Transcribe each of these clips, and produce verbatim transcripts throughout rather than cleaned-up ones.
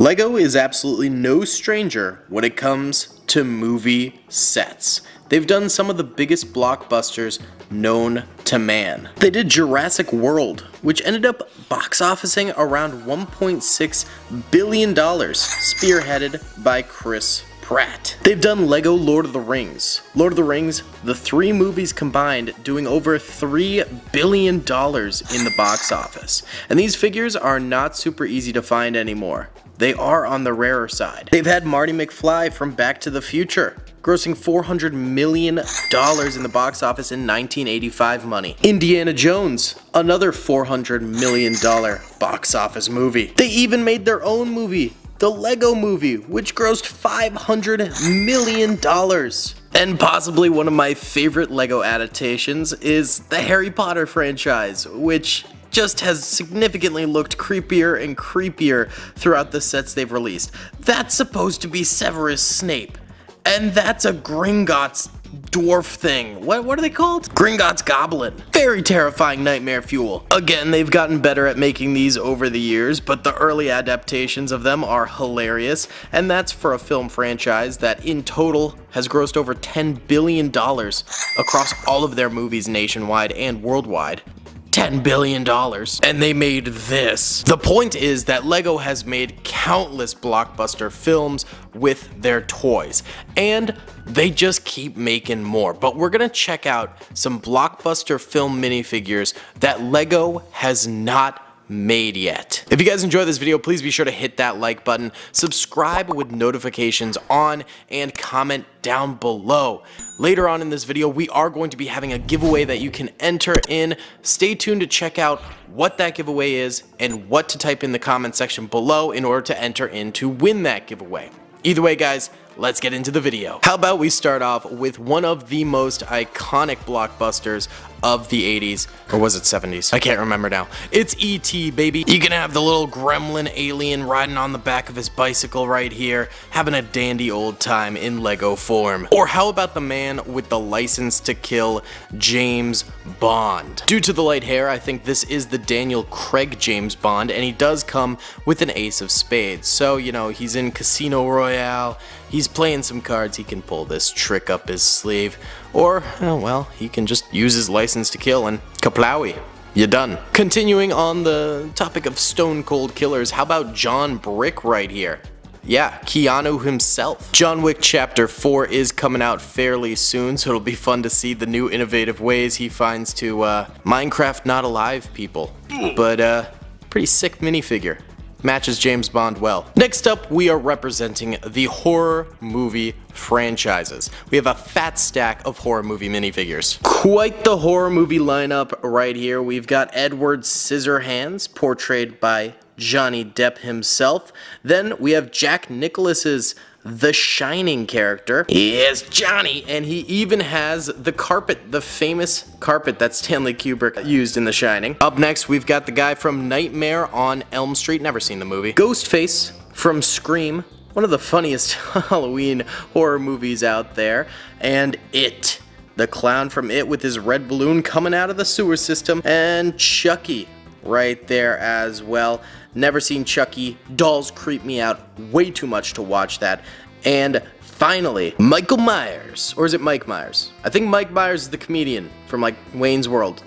LEGO is absolutely no stranger when it comes to movie sets. They've done some of the biggest blockbusters known to man. They did Jurassic World, which ended up box officing around one point six billion dollars, spearheaded by Chris Pratt. They've done LEGO Lord of the Rings. Lord of the Rings, the three movies combined, doing over three billion dollars in the box office. And these figures are not super easy to find anymore. They are on the rarer side. They've had Marty McFly from Back to the Future, grossing four hundred million dollars in the box office in nineteen eighty-five money. Indiana Jones, another four hundred million dollars box office movie. They even made their own movie, the LEGO Movie, which grossed five hundred million dollars. And possibly one of my favorite LEGO adaptations is the Harry Potter franchise, which just has significantly looked creepier and creepier throughout the sets they've released. That's supposed to be Severus Snape, and that's a Gringotts dwarf thing. What, what are they called? Gringotts goblin. Very terrifying nightmare fuel. Again, they've gotten better at making these over the years, but the early adaptations of them are hilarious, and that's for a film franchise that in total has grossed over ten billion dollars across all of their movies nationwide and worldwide. ten billion dollars, and they made this. The point is that LEGO has made countless blockbuster films with their toys, and they just keep making more. But we're gonna check out some blockbuster film minifigures that LEGO has not made yet. If you guys enjoyed this video, please be sure to hit that like button, subscribe with notifications on, and comment down below. Later on in this video, we are going to be having a giveaway that you can enter in. Stay tuned to check out what that giveaway is and what to type in the comment section below in order to enter in to win that giveaway. Either way, guys, let's get into the video. How about we start off with one of the most iconic blockbusters of the eighties, or was it seventies? I can't remember now. It's E T, baby. You can have the little gremlin alien riding on the back of his bicycle right here, having a dandy old time in LEGO form. Or how about the man with the license to kill, James Bond? Due to the light hair, I think this is the Daniel Craig James Bond, and he does come with an ace of spades. So, you know, he's in Casino Royale, he's He's playing some cards, he can pull this trick up his sleeve, or, oh well, he can just use his license to kill and kaplowy. You're done. Continuing on the topic of stone cold killers, how about John Wick right here? Yeah, Keanu himself. John Wick Chapter four is coming out fairly soon, so it'll be fun to see the new innovative ways he finds to uh, Minecraft not alive people. But uh, pretty sick minifigure. Matches James Bond well. Next up, we are representing the horror movie franchises. We have a fat stack of horror movie minifigures. Quite the horror movie lineup right here. We've got Edward Scissorhands, portrayed by Johnny Depp himself. Then we have Jack Nicklaus's The Shining character. He is Johnny, and he even has the carpet, the famous carpet that Stanley Kubrick used in The Shining. Up next, we've got the guy from Nightmare on Elm Street. Never seen the movie. Ghostface from Scream, one of the funniest Halloween horror movies out there, and It, the clown from It with his red balloon coming out of the sewer system, and Chucky right there as well. Never seen Chucky. Dolls creep me out way too much to watch that. And finally, Michael Myers. Or is it Mike Myers? I think Mike Myers is the comedian from like Wayne's World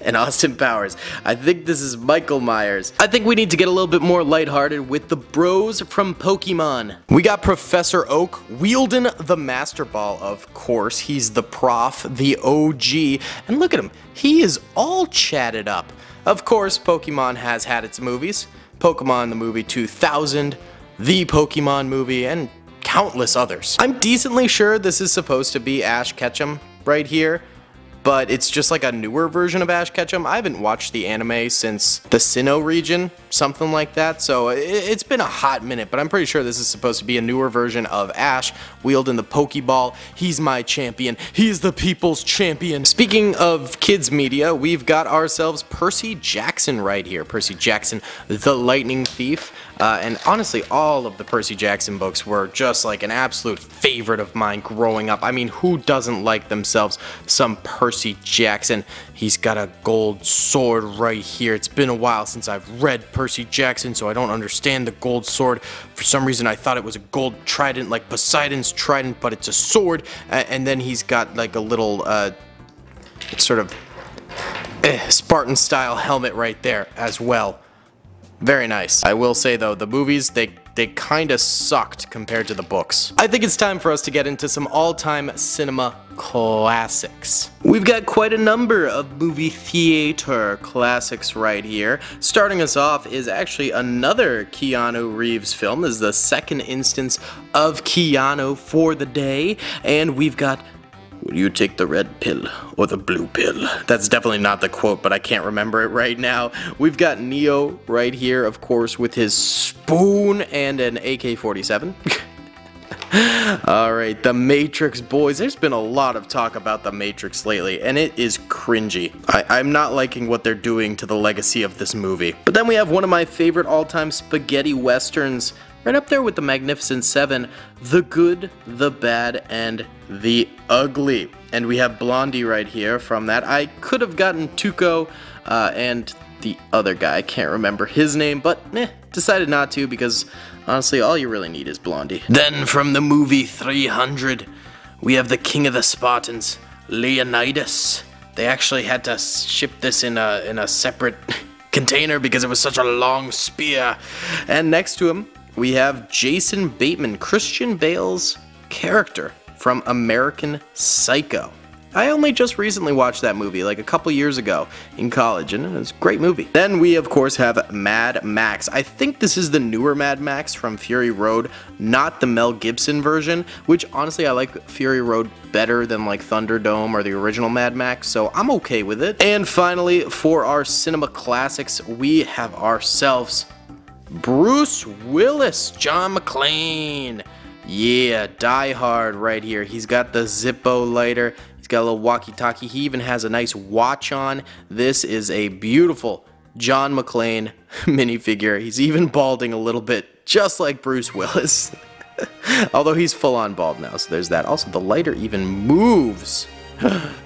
and Austin Powers. I think this is Michael Myers. I think we need to get a little bit more lighthearted with the bros from Pokemon. We got Professor Oak wielding the Master Ball, of course. He's the prof, the O G. And look at him. He is all chatted up. Of course, Pokemon has had its movies. Pokemon the Movie two thousand, The Pokemon Movie, and countless others. I'm decently sure this is supposed to be Ash Ketchum right here, but it's just like a newer version of Ash Ketchum. I haven't watched the anime since the Sinnoh region, something like that, so it's been a hot minute, but I'm pretty sure this is supposed to be a newer version of Ash wielding the Pokeball. He's my champion. He's the people's champion. Speaking of kids media, we've got ourselves Percy Jackson right here. Percy Jackson, the Lightning Thief. Uh, and honestly, all of the Percy Jackson books were just like an absolute favorite of mine growing up. I mean, who doesn't like themselves some Percy Jackson? He's got a gold sword right here. It's been a while since I've read Percy Percy Jackson, so I don't understand the gold sword. For some reason, I thought it was a gold trident, like Poseidon's trident, but it's a sword. Uh, and then he's got like a little uh, sort of eh, Spartan-style helmet right there as well. Very nice. I will say though, the movies, they They kinda sucked compared to the books. I think it's time for us to get into some all-time cinema classics. We've got quite a number of movie theater classics right here. Starting us off is actually another Keanu Reeves film. This is the second instance of Keanu for the day. And we've got, will you take the red pill or the blue pill? That's definitely not the quote, but I can't remember it right now. We've got Neo right here, of course, with his spoon and an A K forty-seven. Alright, The Matrix, boys. There's been a lot of talk about The Matrix lately, and it is cringy. I, I'm not liking what they're doing to the legacy of this movie. But then we have one of my favorite all-time spaghetti westerns, right up there with The Magnificent Seven, The Good, The Bad, and The Ugly. And we have Blondie right here from that. I could have gotten Tuco uh, and the other guy. I can't remember his name, but eh, decided not to because honestly, all you really need is Blondie. Then from the movie three hundred, we have the King of the Spartans, Leonidas. They actually had to ship this in a, in a separate container because it was such a long spear. And next to him, we have Jason Bateman, Christian Bale's character from American Psycho. I only just recently watched that movie, like a couple years ago in college, and it was a great movie. Then we, of course, have Mad Max. I think this is the newer Mad Max from Fury Road, not the Mel Gibson version, which, honestly, I like Fury Road better than, like, Thunderdome or the original Mad Max, so I'm okay with it. And finally, for our cinema classics, we have ourselves Bruce Willis, John McClane. Yeah, Die Hard right here. He's got the Zippo lighter. He's got a little walkie-talkie. He even has a nice watch on. This is a beautiful John McClane minifigure. He's even balding a little bit, just like Bruce Willis. Although he's full-on bald now, so there's that. Also, the lighter even moves.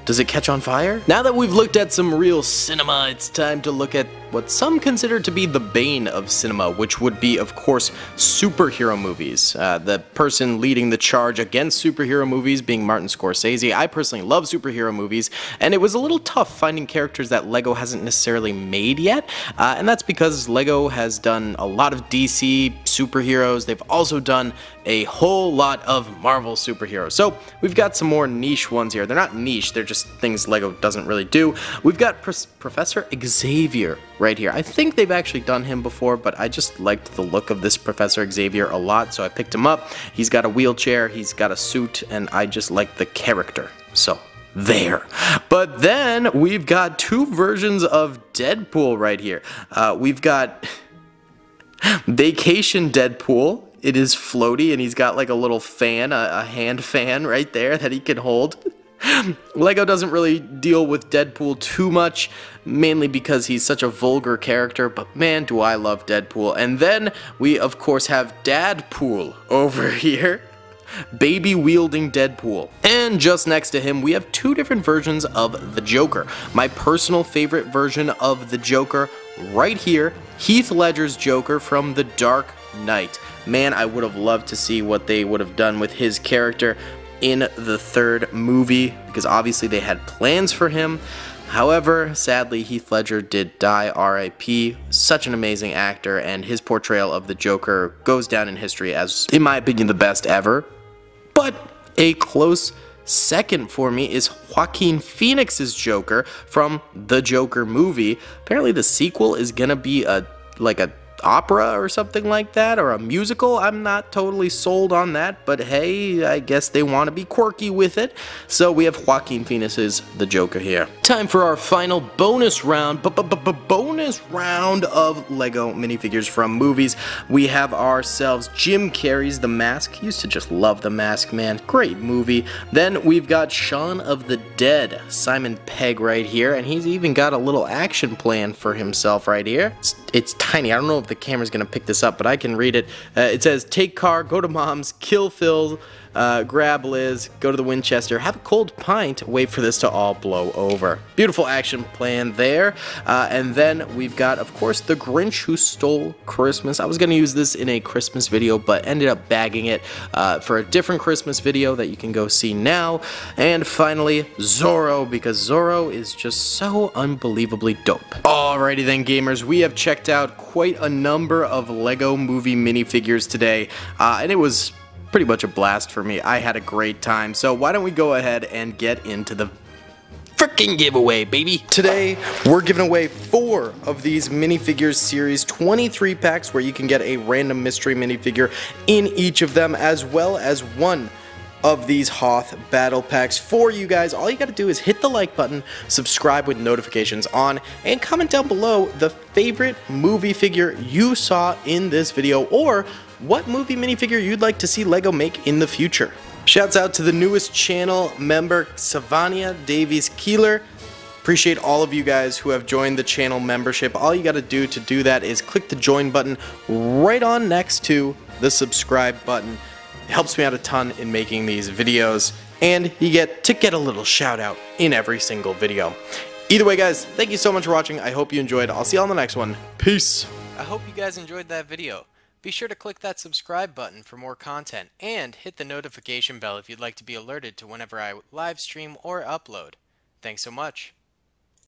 Does it catch on fire? Now that we've looked at some real cinema, it's time to look at what some consider to be the bane of cinema, which would be, of course, superhero movies. Uh, the person leading the charge against superhero movies being Martin Scorsese. I personally love superhero movies, and it was a little tough finding characters that LEGO hasn't necessarily made yet, uh, and that's because LEGO has done a lot of D C superheroes. They've also done a whole lot of Marvel superheroes. So we've got some more niche ones here. They're not niche, they're just things LEGO doesn't really do. We've got Pro- Professor Xavier right here. I think they've actually done him before, but I just liked the look of this Professor Xavier a lot, so I picked him up. He's got a wheelchair, he's got a suit, and I just like the character. So there. But then we've got two versions of Deadpool right here. Uh, we've got Vacation Deadpool. It is floaty, and he's got like a little fan, a, a hand fan right there that he can hold. LEGO doesn't really deal with Deadpool too much, mainly because he's such a vulgar character, but man, do I love Deadpool. And then we, of course, have Dadpool over here. Baby-wielding Deadpool. And just next to him, we have two different versions of the Joker. My personal favorite version of the Joker right here, Heath Ledger's Joker from The Dark Knight. Man, I would have loved to see what they would have done with his character in the third movie, because obviously they had plans for him. However, sadly, Heath Ledger did die, R I P Such an amazing actor, and his portrayal of the Joker goes down in history as, in my opinion, the best ever. But a close second for me is Joaquin Phoenix's Joker from the Joker movie. Apparently the sequel is gonna be a like a opera or something like that, or a musical. I'm not totally sold on that, but hey, I guess they want to be quirky with it. So we have Joaquin Phoenix's The Joker here. Time for our final bonus round, b-b-b-bonus round of LEGO minifigures from movies. We have ourselves Jim Carrey's The Mask. Used to just love The Mask, man. Great movie. Then we've got Shaun of the Dead, Simon Pegg right here, and he's even got a little action plan for himself right here. It's, it's tiny. I don't know if the camera's gonna pick this up, but I can read it. Uh, it says, take car, go to mom's, kill Phil, uh, grab Liz, go to the Winchester, have a cold pint, wait for this to all blow over. Beautiful action plan there. Uh, and then we've got, of course, The Grinch Who Stole Christmas. I was going to use this in a Christmas video, but ended up bagging it uh, for a different Christmas video that you can go see now. And finally, Zorro, because Zorro is just so unbelievably dope. Alrighty then, gamers, we have checked out quite a number of LEGO Movie minifigures today, uh, and it was pretty much a blast for me. I had a great time, so why don't we go ahead and get into the freaking giveaway, baby. Today, we're giving away four of these minifigures series, twenty-three packs, where you can get a random mystery minifigure in each of them, as well as one of these Hoth battle packs for you guys. All you gotta do is hit the like button, subscribe with notifications on, and comment down below the favorite movie figure you saw in this video, or what movie minifigure you'd like to see LEGO make in the future. Shouts out to the newest channel member, Savania Davies Keeler. Appreciate all of you guys who have joined the channel membership. All you gotta do to do that is click the join button right on next to the subscribe button. It helps me out a ton in making these videos, and you get to get a little shout out in every single video. Either way, guys, thank you so much for watching. I hope you enjoyed. I'll see you on the next one. Peace. I hope you guys enjoyed that video. Be sure to click that subscribe button for more content, and hit the notification bell if you'd like to be alerted to whenever I live stream or upload. Thanks so much.